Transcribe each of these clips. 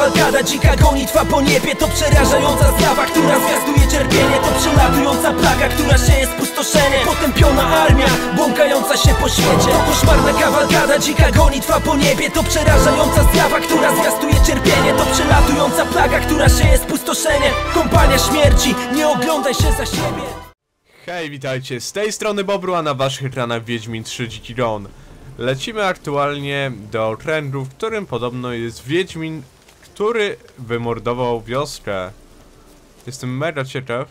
Kawalkada, dzika gonitwa po niebie, to przerażająca zjawa, która zwiastuje cierpienie. To przelatująca plaga, która sieje spustoszenie. Potępiona armia, błąkająca się po świecie. To koszmarna kawalkada, dzika gonitwa po niebie, to przerażająca zjawa, która zwiastuje cierpienie. To przelatująca plaga, która sieje spustoszenie. Kompania śmierci, nie oglądaj się za siebie. Hej, witajcie, z tej strony Bobru, a na waszych ekranach Wiedźmin 3 Dziki Gon. Lecimy aktualnie do trendu, w którym podobno jest Wiedźmin, który wymordował wioskę. Jestem mega ciekaw.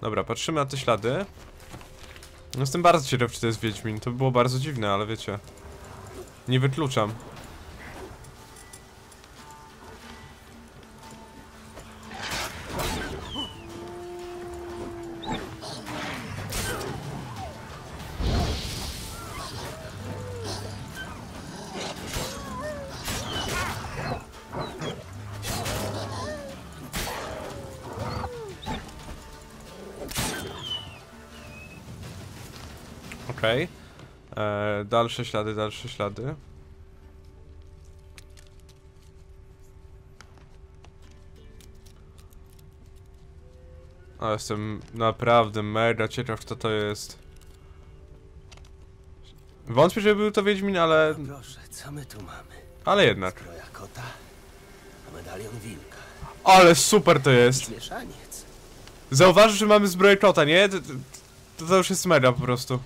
Dobra, patrzymy na te ślady. Jestem bardzo ciekaw, czy to jest Wiedźmin. To by było bardzo dziwne, ale wiecie, nie wykluczam. Okej, dalsze ślady. A jestem naprawdę mega ciekaw, kto to jest. Wątpię, że był to Wiedźmin, ale... No proszę, co my tu mamy? Ale jednak. Zbroja kota, a medalion wilka. Ale super to jest! Śmieszaniec. Zauważysz, że mamy zbroję kota, nie? To już jest mega po prostu.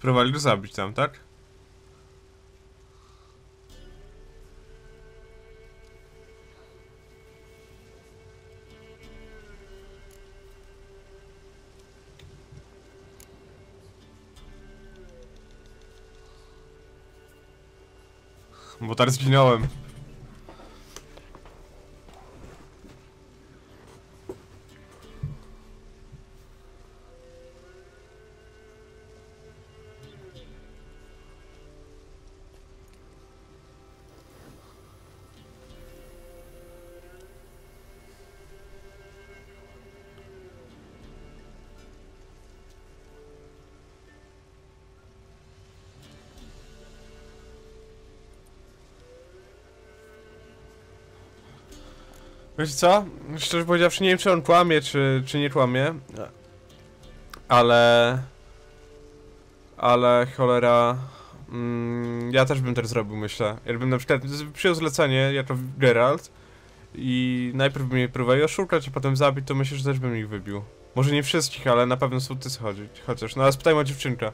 Próbowali go zabić tam, tak? Bo tak zginąłem. Wiecie co? Szczerze powiedziawszy, nie wiem, czy on kłamie, czy nie kłamie. Ale cholera... ja też bym tak zrobił, myślę. Jakbym na przykład przyjął zlecenie jako Geralt i najpierw bym je próbował oszukać, a potem zabić, to myślę, że też bym ich wybił. Może nie wszystkich, ale na pewno sołtys chodzi. Chociaż, no ale spytajmy o dziewczynkę.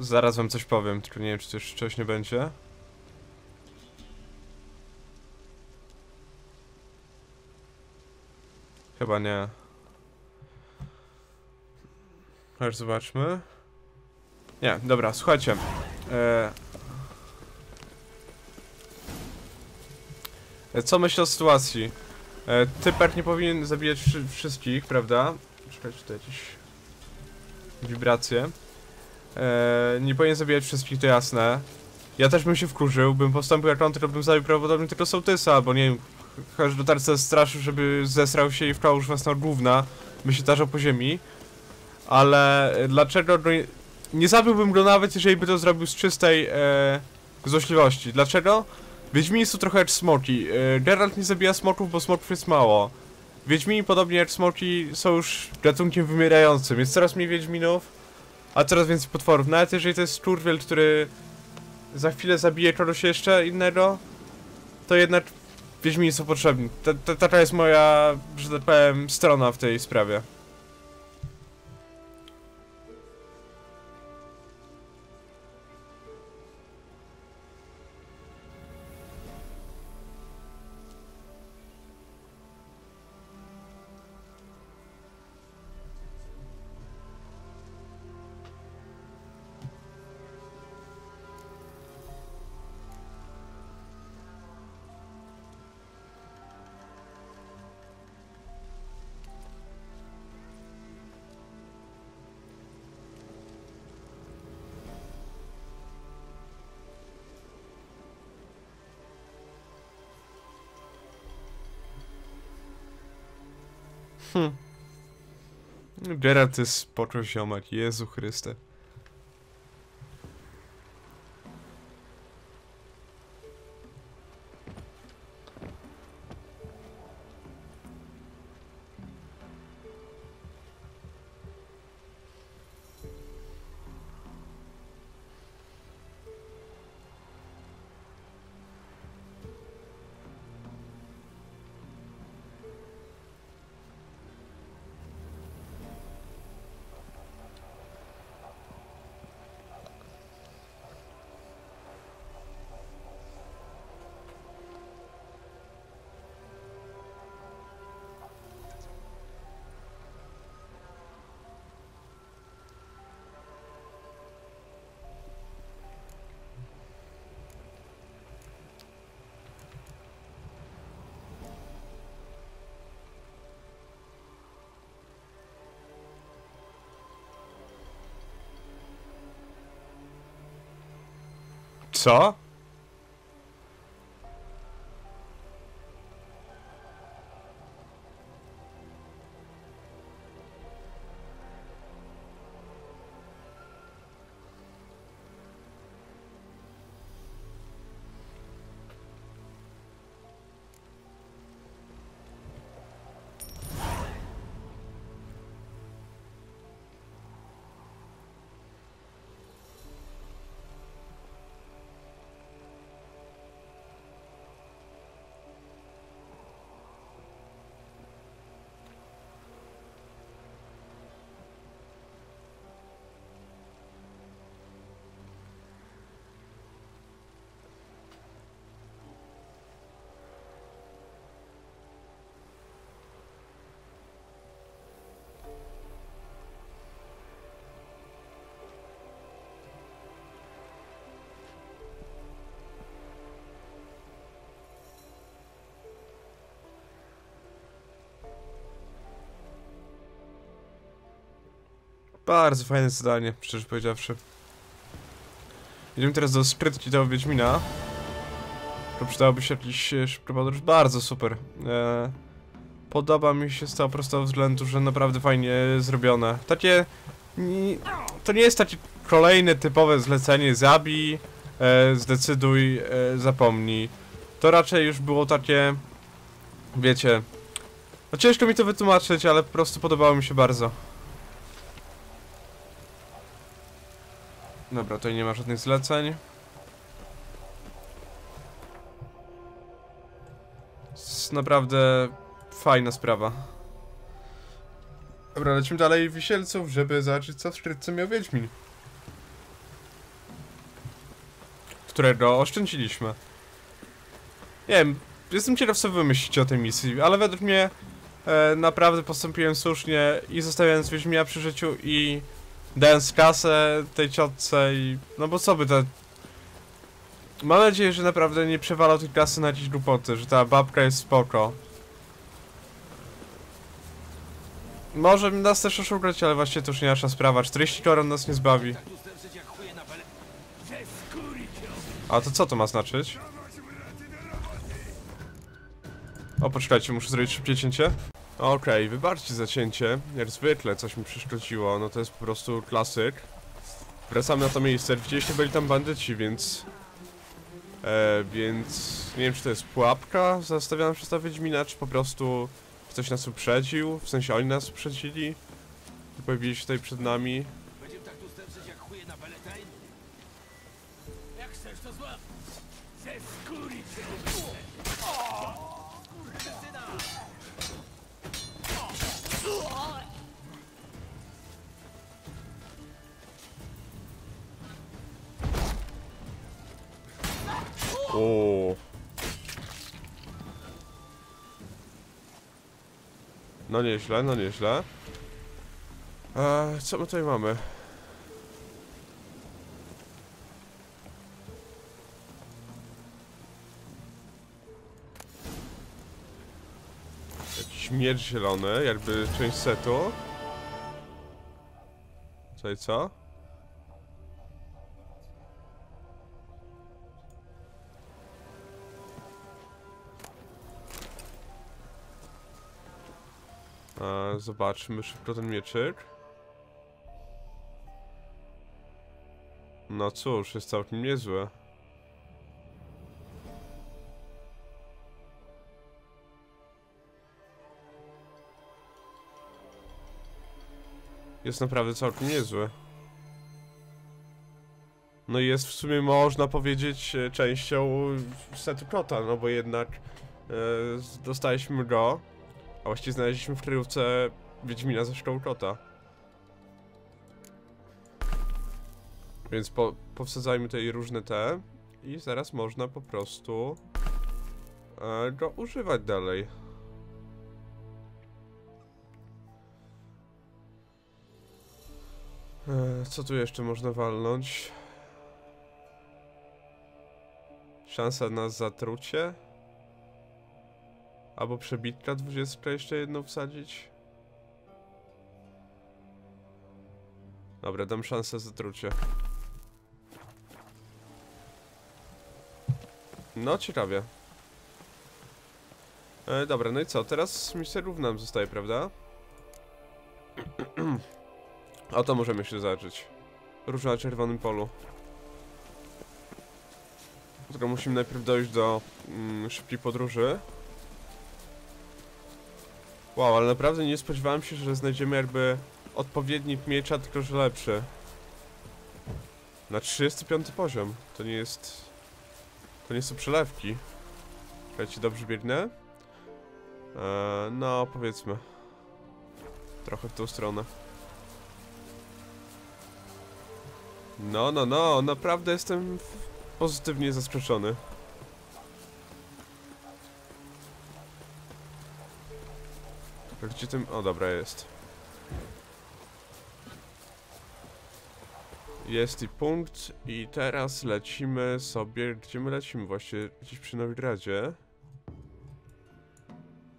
Zaraz wam coś powiem, tylko nie wiem, czy też coś nie będzie. Chyba nie. Aż zobaczmy. Nie, dobra, słuchajcie. Co myślę o sytuacji? Typek nie powinien zabijać wszystkich, prawda? Czekajcie, tutaj jakieś wibracje. Nie powinien zabijać wszystkich, to jasne. Ja też bym się wkurzył, bym postąpił jak on, tylko bym zabił prawdopodobnie tylko sołtysa, bo nie wiem, chociaż dotarce straszył, żeby zesrał się i wkłał już własną główna, by się tarzał po ziemi. Ale dlaczego go nie zabiłbym go nawet, jeżeli by to zrobił z czystej złośliwości. Dlaczego? Wiedźmini są trochę jak smoki. Geralt nie zabija smoków, bo smoków jest mało. Wiedźmini, podobnie jak smoki, są już gatunkiem wymierającym, jest coraz mniej wiedźminów, a coraz więcej potworów. Nawet jeżeli to jest kurwiel, który za chwilę zabije kogoś jeszcze innego, to jednak wiedźmini są potrzebni. Taka jest moja, że tak powiem, strona w tej sprawie. Geralt jest spoko ziomek, Jezu Chryste. Co? Bardzo fajne zadanie, szczerze powiedziawszy. Idziemy teraz do sprytki tego Wiedźmina. Przydałoby się jakiś szybka podróż. Bardzo super. Podoba mi się z tego prostego względu, że naprawdę fajnie zrobione. Takie... To nie jest takie kolejne typowe zlecenie zabij, zdecyduj, zapomnij. To raczej już było takie... Wiecie... No ciężko mi to wytłumaczyć, ale po prostu podobało mi się bardzo. Dobra, tutaj nie ma żadnych zleceń. Jest naprawdę fajna sprawa. Dobra, lecimy dalej Wisielców, żeby zobaczyć, co w skrytce miał Wiedźmin. Którego oszczędziliśmy. Nie wiem, jestem ciekaw, co wymyślić o tej misji, ale według mnie naprawdę postąpiłem słusznie i zostawiając Wiedźmina przy życiu i dając kasę tej ciotce i... No bo co by ta... Mam nadzieję, że naprawdę nie przewalał tej kasy na jakieś głupoty, że ta babka jest spoko. Może nas też oszukać, ale właśnie to już nie nasza sprawa. 40 koron nas nie zbawi. A to co to ma znaczyć? O, poczekajcie, muszę zrobić szybkie cięcie. Okej, wybaczcie za cięcie. Jak zwykle coś mi przeszkodziło, no to jest po prostu klasyk. Wracamy na to miejsce. Widzieliście, byli tam bandyci, więc... więc... Nie wiem, czy to jest pułapka zastawiona przez ta Wiedźmina, czy po prostu... Ktoś nas uprzedził, w sensie oni nas uprzedzili. Pojawili się tutaj przed nami. Będziemy tak tu sterczeć jak chuje na baletajnie. Jak chcesz to złap. Ze skóry cię wybuchę. O! No nieźle, no nieźle. Co my tutaj mamy? Jakiś miecz zielony, jakby część setu. Co i co? Zobaczmy szybko ten mieczyk. No cóż, jest całkiem niezłe. Jest naprawdę całkiem niezłe. No i jest w sumie, można powiedzieć, częścią setu kota, no bo jednak dostaliśmy go. A właściwie znaleźliśmy w kryjówce Wiedźmina ze szkoły kota. Więc powsadzajmy tutaj różne te. I zaraz można po prostu go używać dalej. Co tu jeszcze można walnąć? Szansa na zatrucie? Albo przebitka 20 jeszcze jedną wsadzić. Dobra, dam szansę zatrucie. No ciekawie. Dobra, no i co? Teraz misja równa nam zostaje, prawda? O to możemy się zacząć. Róża na czerwonym polu. Tylko musimy najpierw dojść do szybkiej podróży. Wow, ale naprawdę nie spodziewałem się, że znajdziemy jakby odpowiednik miecza, tylko że lepszy. Na 35 poziom. To nie jest... To nie są przelewki. Czekajcie, dobrze biegnę? No, powiedzmy. Trochę w tą stronę. No, no, no, naprawdę jestem pozytywnie zaskoczony. Gdzie tym... O, dobra, jest. Jest i punkt. I teraz lecimy sobie... Gdzie my lecimy? Właśnie gdzieś przy Nowogradzie.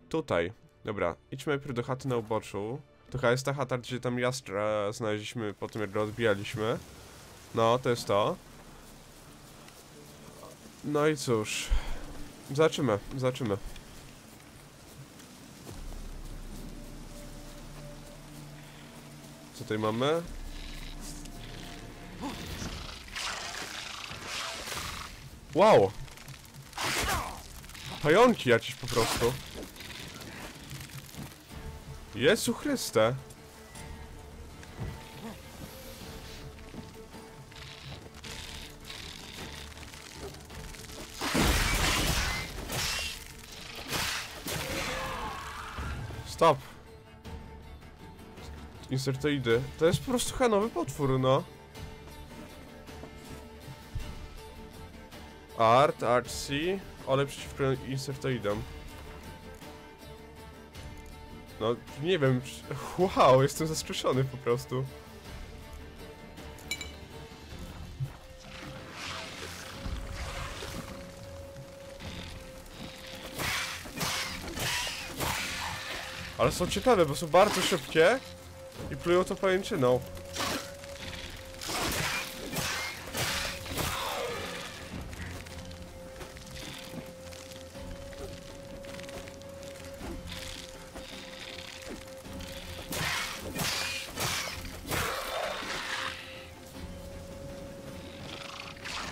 Tutaj. Dobra, idźmy najpierw do chaty na uboczu. To chyba jest ta chata, gdzie tam jastra znaleźliśmy po tym, jak go odbijaliśmy. No, to jest to. No i cóż. Zobaczymy, zobaczymy. Co tutaj mamy? Wow! Pająki jakieś po prostu. Jezu Chryste! Stop! Insertoidy. To jest po prostu hanowy potwór, no. Art, artsy, ale przeciwko insertoidom. No, nie wiem, wow, jestem zaskoczony po prostu. Ale są ciekawe, bo są bardzo szybkie i plują to pajęczyną.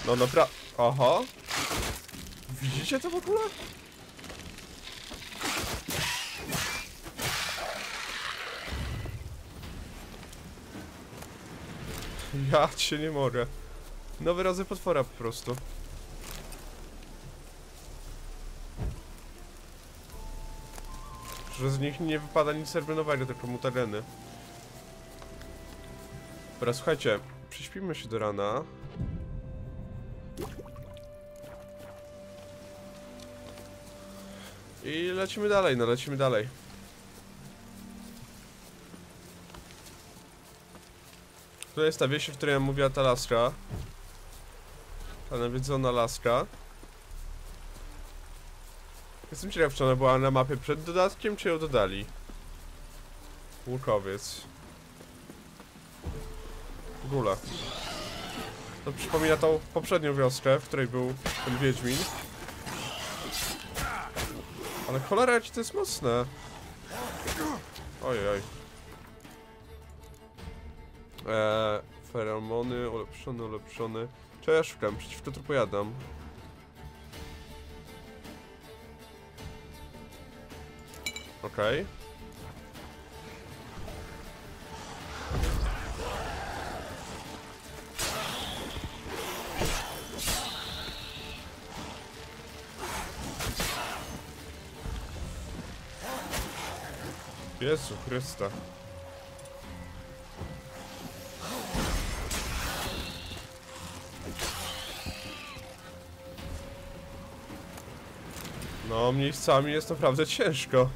No naprawdę. Aha. Widzicie to w ogóle? Ja cię nie mogę. Nowy rodzaj potwora po prostu. Że z nich nie wypada nic serwenowego, tylko mutageny. Dobra, słuchajcie, prześpimy się do rana. I lecimy dalej, no lecimy dalej. To jest ta wieś, w której mówiła ta laska. Ta nawiedzona laska. Jestem ciekaw, czy ona była na mapie przed dodatkiem, czy ją dodali. Łukowiec. W ogóle. To przypomina tą poprzednią wioskę, w której był ten Wiedźmin. Ale cholera, jak to jest mocne. Ojej. Feromony, ulepszony, ulepszony. Czego ja szukam? Przeciwko trupu jadam. Okej. Okay. Jezu Chrysta. No, miejscami jest naprawdę ciężko.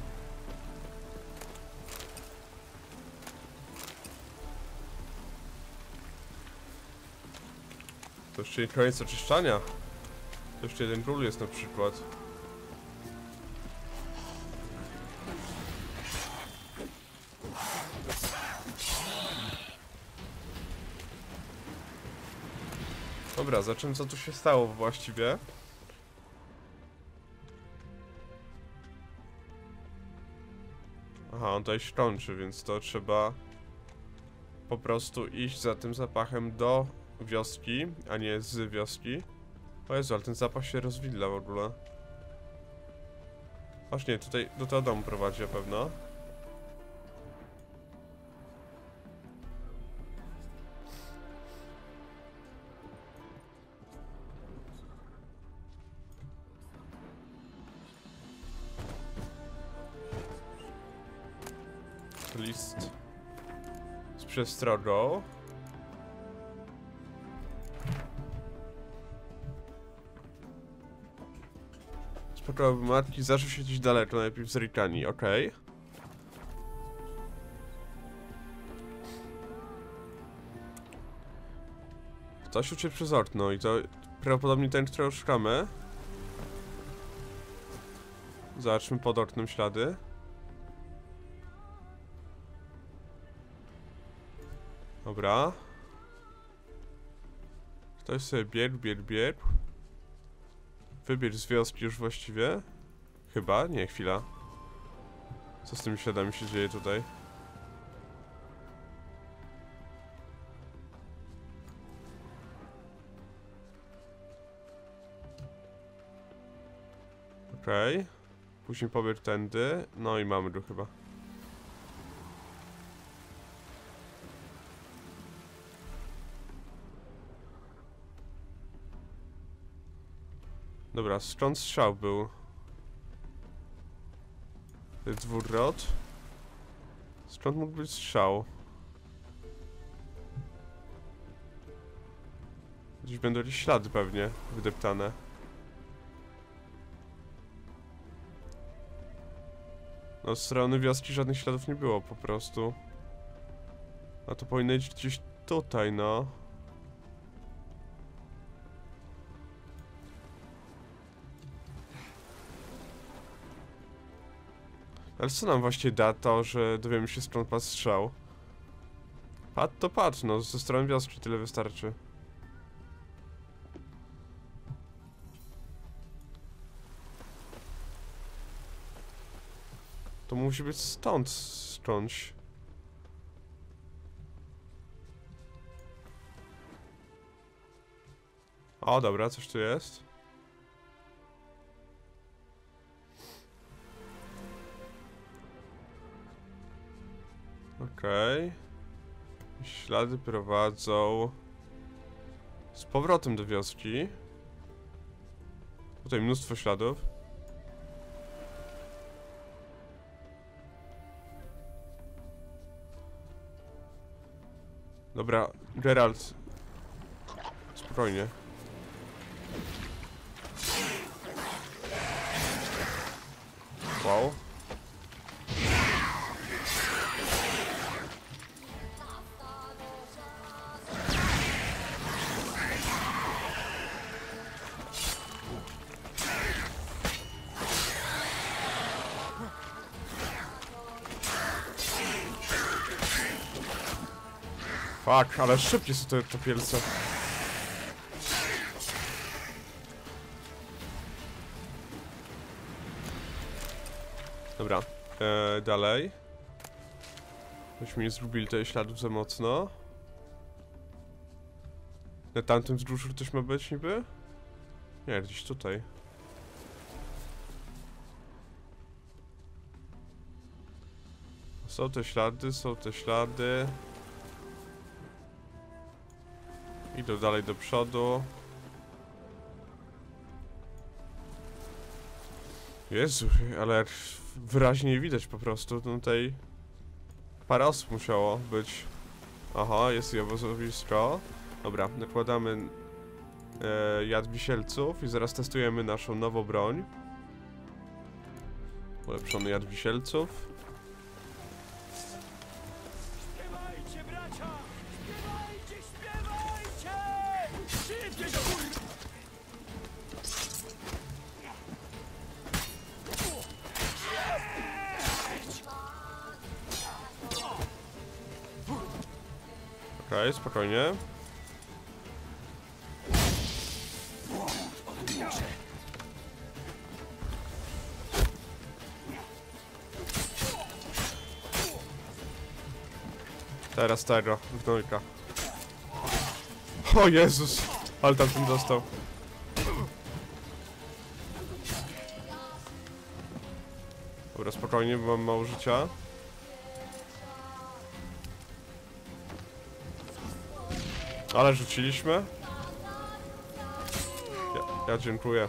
To jeszcze nie koniec oczyszczania. To jeszcze jeden król jest na przykład. Dobra, zobaczymy co tu się stało właściwie. Aha, on tutaj się kończy, więc to trzeba po prostu iść za tym zapachem do wioski, a nie z wioski. O Jezu, ale ten zapach się rozwidla w ogóle. Właśnie, tutaj do tego domu prowadzi na pewno. List z przestrogą. Spokojnie matki, zaczął się gdzieś daleko, najlepiej w zerikani, okej. Okay. Ktoś uciekł przez okno i to prawdopodobnie ten, którego szukamy. Zobaczmy pod oknem ślady. Dobra. Ktoś sobie bierb. Wybierz z wioski już właściwie. Chyba? Nie, chwila. Co z tymi śladami się dzieje tutaj? Okej. Okay. Później pobierz tędy. No i mamy go chyba. Dobra, skąd strzał był? To jest dwurot. Skąd mógł być strzał? Gdzieś będą jakieś ślady pewnie wydeptane. No z strony wioski żadnych śladów nie było po prostu. A to powinno iść gdzieś tutaj, no. Ale co nam właśnie da to, że dowiemy się skąd padł strzał? Padł to padł, no ze strony wioski tyle wystarczy. To musi być stąd skądś. O dobra, coś tu jest. Okej. Ślady prowadzą z powrotem do wioski. Tutaj mnóstwo śladów. Dobra, Geralt. Spokojnie. Wow. Tak, ale szybciej są te topielce. Dobra, dalej. Myśmy nie zgubili tych śladów za mocno. Na tamtym wzgórzu ktoś ma być niby? Nie, gdzieś tutaj. Są te ślady, są te ślady. Idę dalej do przodu. Jezu, ale jak wyraźnie widać po prostu tutaj parę osób musiało być. Aha, jest i obozowisko. Dobra, nakładamy jad wisielców i zaraz testujemy naszą nową broń. Ulepszony jad wisielców. Okej, spokojnie. Teraz tego, wnojka. O Jezus, ale tamten dostał. Dobra, spokojnie, bo mam mało życia. Ale rzuciliśmy. Ja dziękuję.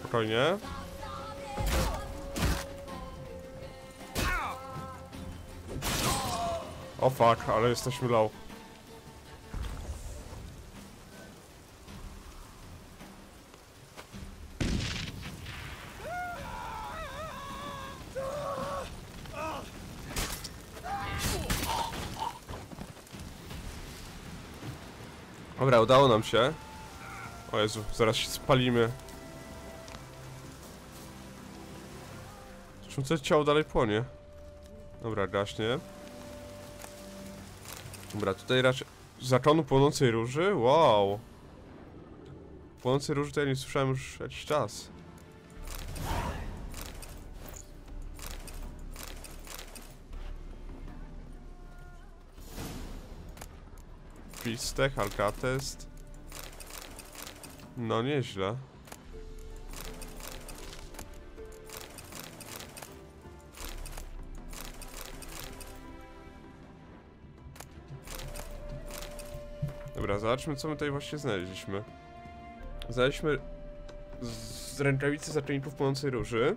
Spokojnie. O fuck, ale jesteśmy low. Dobra, udało nam się. O Jezu, zaraz się spalimy. Zresztą ciało dalej płonie. Dobra, gaśnie. Dobra, tutaj raczej... Zakonu Płonącej Róży? Wow! Płonącej Róży to ja nie słyszałem już jakiś czas. Pistech, Alcatest. No nieźle. Dobra, zobaczmy co my tutaj właśnie znaleźliśmy. Znaleźliśmy z rękawicy Zaczynników Płonącej Róży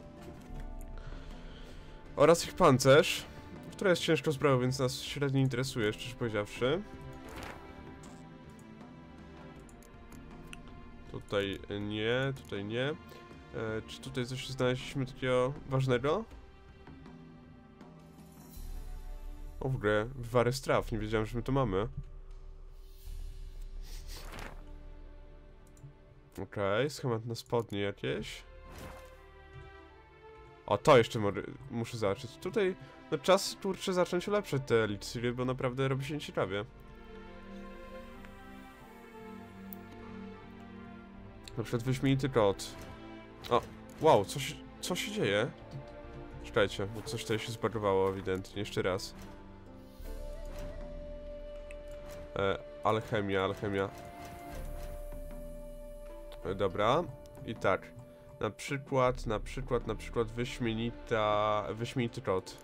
oraz ich pancerz, która jest ciężko zbrojona, więc nas średnio interesuje, szczerze powiedziawszy. Tutaj nie, tutaj nie. Czy tutaj coś znaleźliśmy takiego ważnego? O, w ogóle wywary straw, nie wiedziałem, że my to mamy. Okej, schemat na spodnie jakieś. O, to jeszcze muszę zacząć. Tutaj, no czas kurczę zacząć ulepszać te eliksiry, bo naprawdę robi się nieciekawie. Na przykład wyśmienity kot. O, wow, co się dzieje? Czekajcie, bo coś tutaj się zbagowało ewidentnie, jeszcze raz. Alchemia. Dobra, i tak. Na przykład wyśmienity kot.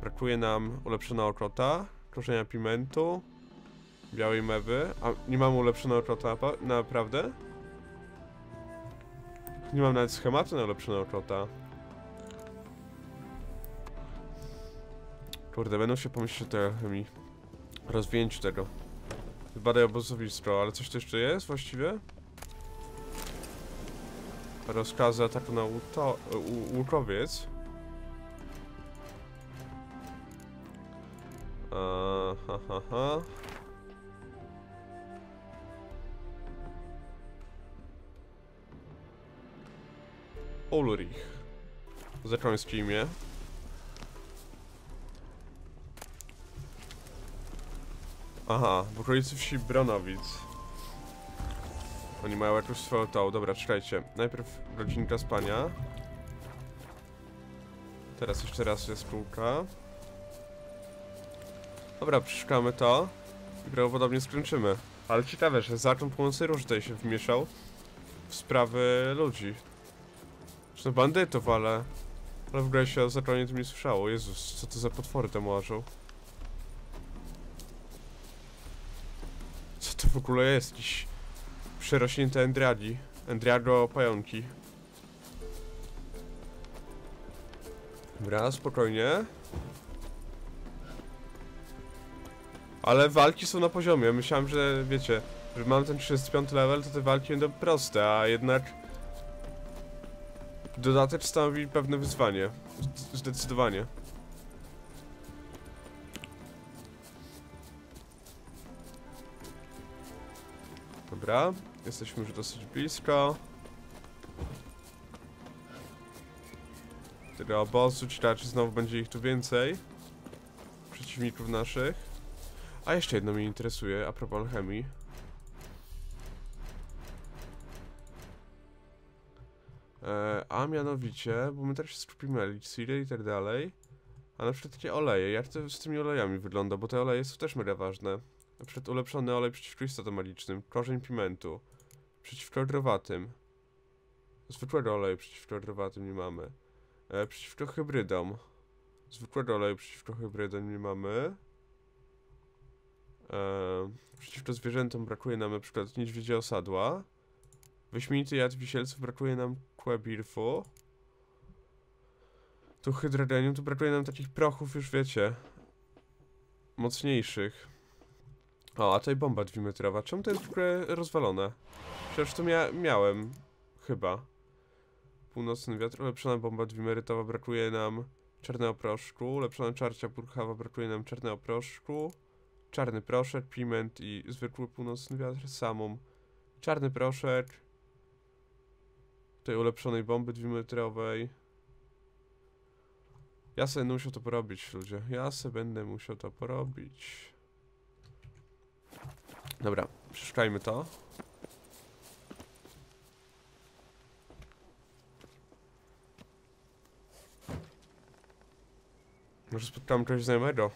Brakuje nam ulepszonego kota, korzenia pimentu, białej mewy. A nie mamy ulepszonego kota, naprawdę? Nie mam nawet schematu na ulepszonego kota. Kurde, będą się pomyśleć o alchemii. Rozwinięciu tego. Zbadaj obozowisko, ale coś tu jeszcze jest właściwie? Rozkazy ataku na Łukowiec. Ulrich. Zakońskie imię. Aha, w okolicy wsi Bronowic. Oni mają jakąś swoją tą. Dobra, czekajcie. Najpierw rodzinka spania. Teraz jeszcze raz jest spółka. Dobra, przeszukamy to. I prawdopodobnie skończymy. Ale ciekawe, że Zakon Płonącej Róży tutaj się wmieszał w sprawy ludzi. Zresztą bandytów, ale w ogóle się o zakonie tym nie słyszało. Jezus, co to za potwory tam łażą. Co to w ogóle jest dziś? Przerośnięte Endriago pająki. Dobra, spokojnie. Ale walki są na poziomie. Myślałem, że wiecie, że mam ten 35 level, to te walki będą proste, a jednak dodatek stanowi pewne wyzwanie. Zdecydowanie. Dobra, jesteśmy już dosyć blisko tego obozu, czy raczej znowu będzie ich tu więcej przeciwników naszych. A jeszcze jedno mnie interesuje, a propos alchemii. A mianowicie, bo my też skupimy eliksiry i tak dalej. A na przykład takie oleje, jak to z tymi olejami wygląda, bo te oleje są też mega ważne. Na przykład ulepszony olej przeciwko istotom magicznym, korzeń pimentu, przeciwko drowatym. Zwykłego oleju przeciwko drowatym nie mamy. Przeciwko hybrydom. Zwykłego oleju przeciwko hybrydom nie mamy. Przeciwko zwierzętom brakuje nam na przykład niedźwiedzia osadła. Wyśmienity jad wisielców brakuje nam kłebirfu. Tu hydrogenium, tu brakuje nam takich prochów już wiecie. Mocniejszych. O, a tutaj bomba 2-metrowa. Czemu to jest w ogóle rozwalone? Przecież to miałem. Chyba. Północny wiatr, ulepszona bomba 2-metrowa, brakuje nam czarnego proszku. Ulepszona czarcia purchawa, brakuje nam czarnego proszku. czarny proszek, piment i zwykły północny wiatr, samum. Czarny proszek. Tej ulepszonej bomby 2-metrowej. Ja sobie będę musiał to porobić, ludzie. Ja sobie będę musiał to porobić. Dobra, przeszukajmy to. Może spotkałem kogoś znajomego.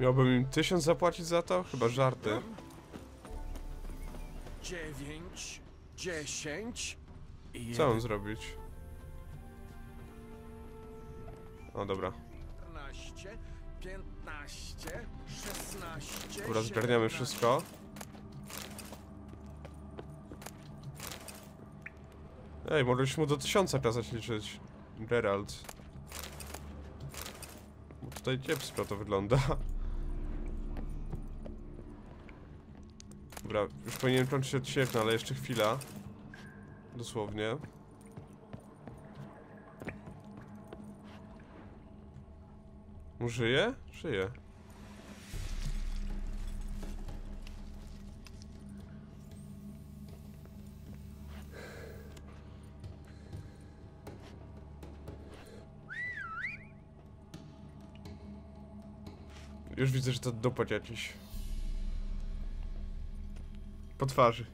Miałbym im 1000 zapłacić za to? Chyba żarty. 9, 10. Co mam zrobić? O, dobra. 15, 15, 16. Dobra, zgarniamy wszystko. Ej, mogliśmy mu do 1000 kazać liczyć, Geralt. Bo tutaj kiepsko to wygląda. Dobra, już powinienem kończyć odcinek, ale jeszcze chwila. Dosłownie. Żyje? Żyje. Już widzę, że to dopad jakiś. Po twarzy.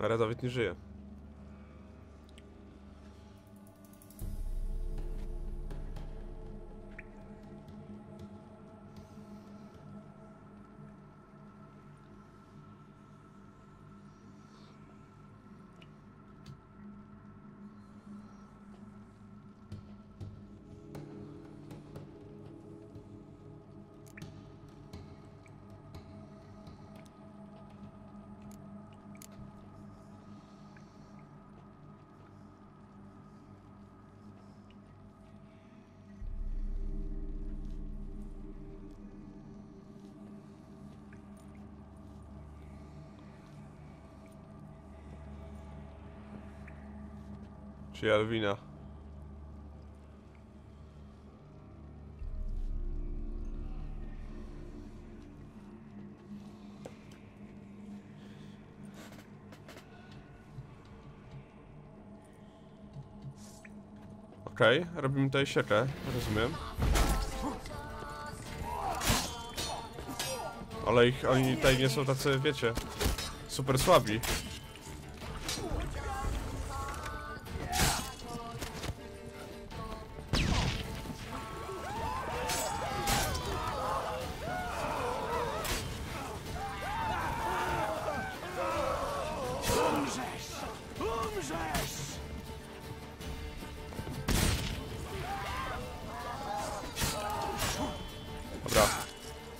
Ale Dawid nie żyje. Czyli Alwina. Okej, okay, robimy tutaj siekę, rozumiem. Ale ich, oni tutaj nie są tacy, wiecie, super słabi.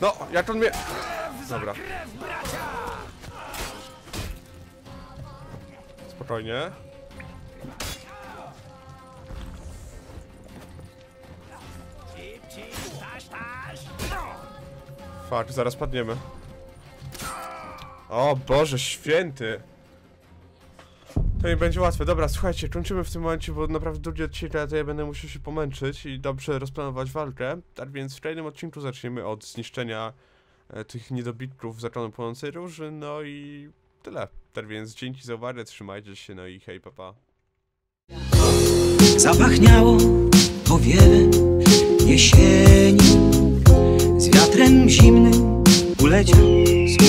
No, jak on mnie... Dobra. Spokojnie. Fuck, zaraz padniemy. O Boże święty! To nie będzie łatwe. Dobra, słuchajcie, kończymy w tym momencie, bo naprawdę drugi odcinek, to ja będę musiał się pomęczyć i dobrze rozplanować walkę. Tak więc w kolejnym odcinku zaczniemy od zniszczenia tych niedobitków Zakonu Płonącej Róży, no i tyle. Tak więc dzięki za uwagę, trzymajcie się, no i hej, papa. Zapachniało to wiele jesieni, z wiatrem zimnym uleciał.